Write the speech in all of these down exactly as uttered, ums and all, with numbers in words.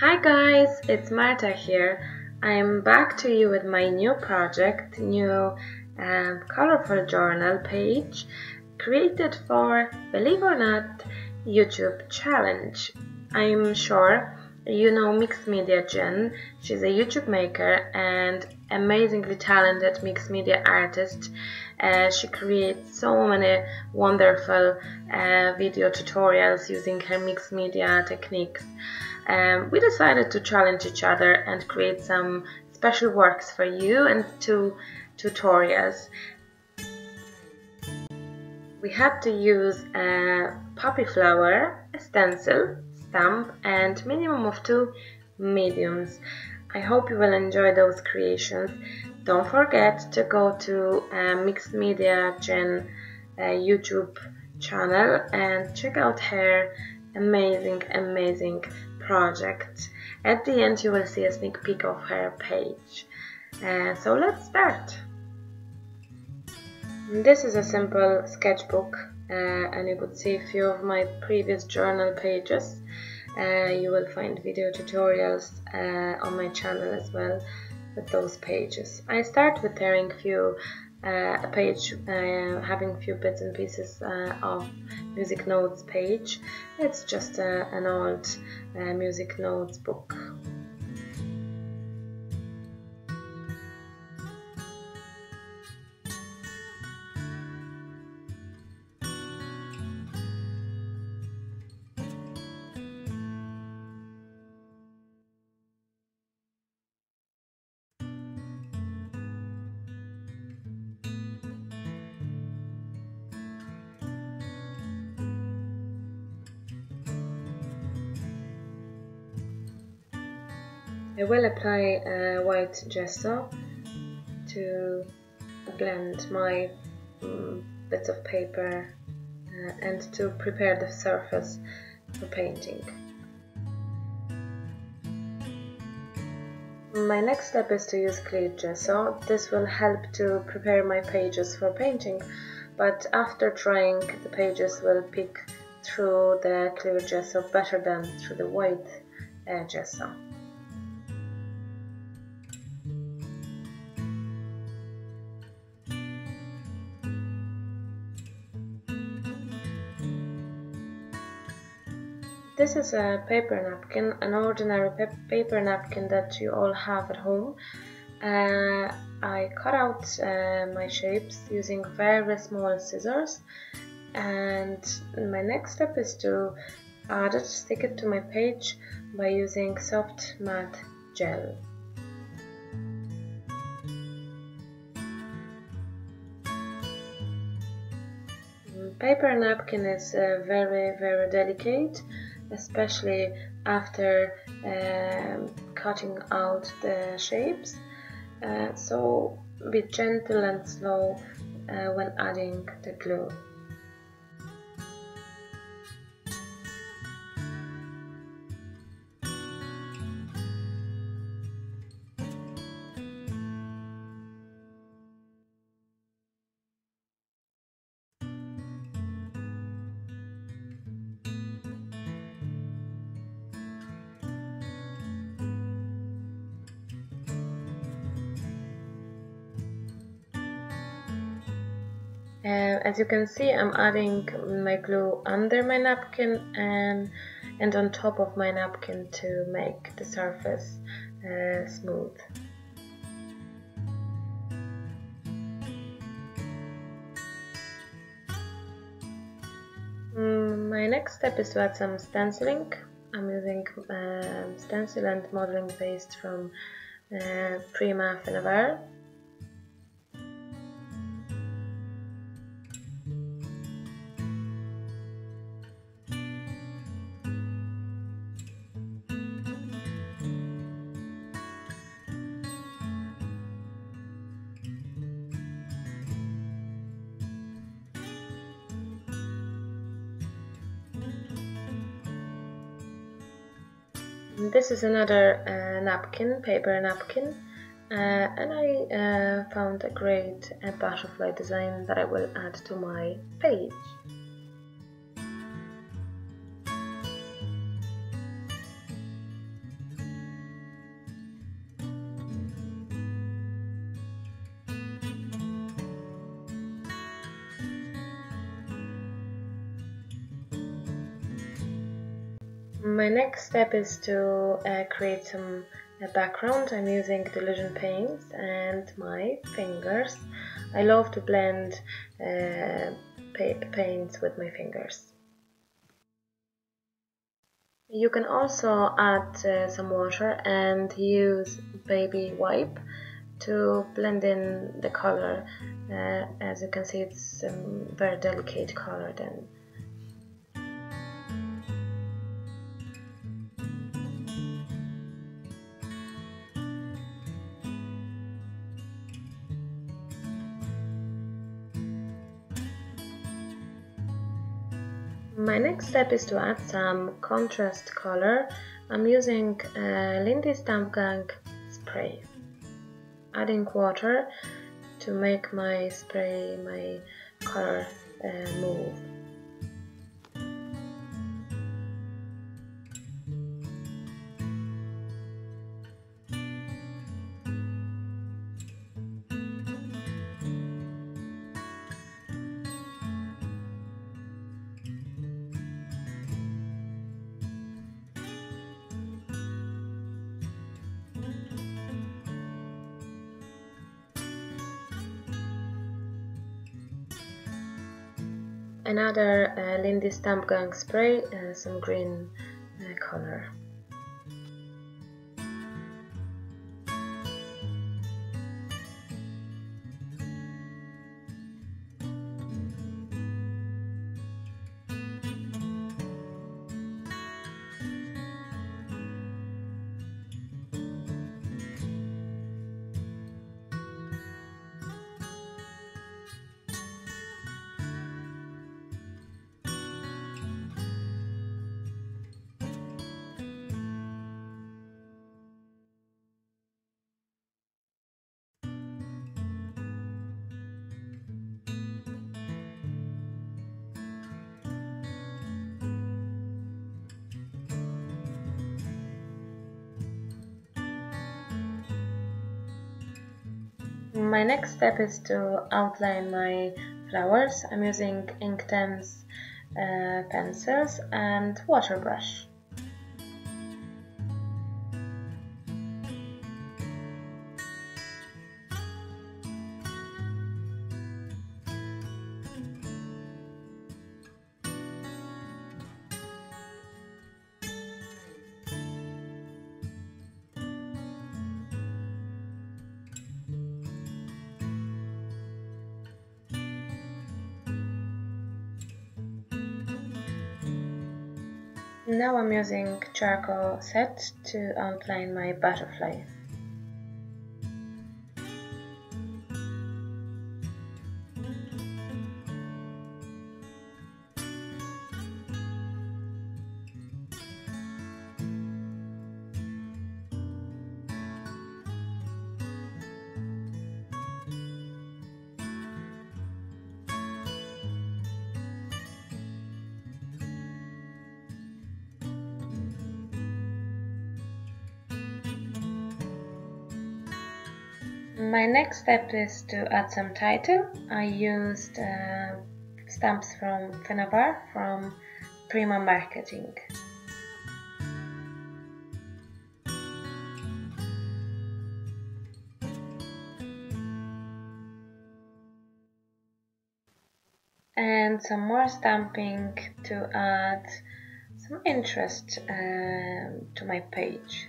Hi guys, it's Marta here. I'm back to you with my new project, new um, colorful journal page created for, believe or not, YouTube challenge. I'm sure you know Mixed Media Jen. She's a YouTube maker and amazingly talented mixed media artist. Uh, she creates so many wonderful uh, video tutorials using her mixed media techniques. Um, we decided to challenge each other and create some special works for you and two tutorials. We had to use a poppy flower, a stencil, stamp and minimum of two mediums. I hope you will enjoy those creations. Don't forget to go to uh, Mixed Media Jen uh, YouTube channel and check out her amazing, amazing project. At the end you will see a sneak peek of her page. Uh, so let's start! This is a simple sketchbook uh, and you could see a few of my previous journal pages. Uh, you will find video tutorials uh, on my channel as well with those pages. I start with tearing few uh, a page, uh, having few bits and pieces uh, of music notes page. It's just a, an old uh, music notes book. I will apply uh, white gesso to blend my um, bits of paper uh, and to prepare the surface for painting. My next step is to use clear gesso. This will help to prepare my pages for painting, but after drying the pages will pick through the clear gesso better than through the white uh, gesso. This is a paper napkin, an ordinary pa paper napkin that you all have at home. Uh, I cut out uh, my shapes using very small scissors, and my next step is to add it, stick it to my page by using soft matte gel. Paper napkin is uh, very, very delicate, especially after uh, cutting out the shapes, uh, so be gentle and slow uh, when adding the glue. Uh, as you can see, I'm adding my glue under my napkin and, and on top of my napkin to make the surface uh, smooth. Mm, my next step is to add some stenciling. I'm using uh, stencil and modeling paste from uh, Prima Finavera. This is another uh, napkin, paper napkin, uh, and I uh, found a great uh, butterfly design that I will add to my page. My next step is to uh, create some uh, background. I'm using Delusion paints and my fingers. I love to blend uh, paints with my fingers. You can also add uh, some water and use baby wipe to blend in the color. Uh, as you can see, it's a um, very delicate color then. My next step is to add some contrast color. I'm using uh, Lindy Stamp Gang spray. Adding water to make my spray, my color uh, move. Another uh, Lindy Stamp Gang spray, uh, some green uh, color. My next step is to outline my flowers. I'm using Inktense uh, pencils and water brush. Now I'm using charcoal set to outline my butterfly. My next step is to add some title. I used uh, stamps from Finnabair from Prima Marketing. And some more stamping to add some interest uh, to my page.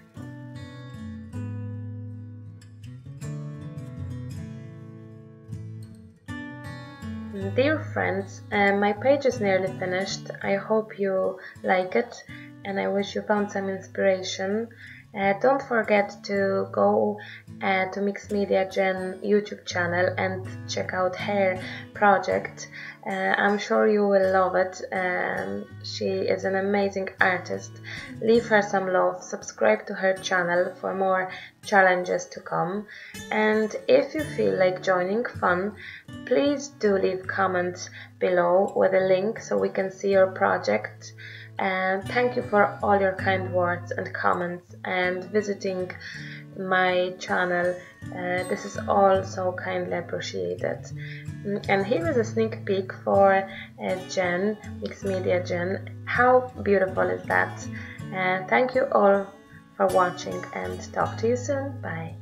Dear friends, uh, my page is nearly finished. I hope you like it and I wish you found some inspiration. Uh, don't forget to go uh, to Mixed Media Jen YouTube channel and check out her project. Uh, I'm sure you will love it. Um, she is an amazing artist. Leave her some love, subscribe to her channel for more challenges to come. And if you feel like joining fun, please do leave comments below with a link so we can see your project. And uh, thank you for all your kind words and comments and visiting my channel. Uh, this is all so kindly appreciated. And here is a sneak peek for uh, Jen, Mixed Media Jen. How beautiful is that? And thank you all for watching, and talk to you soon. Bye.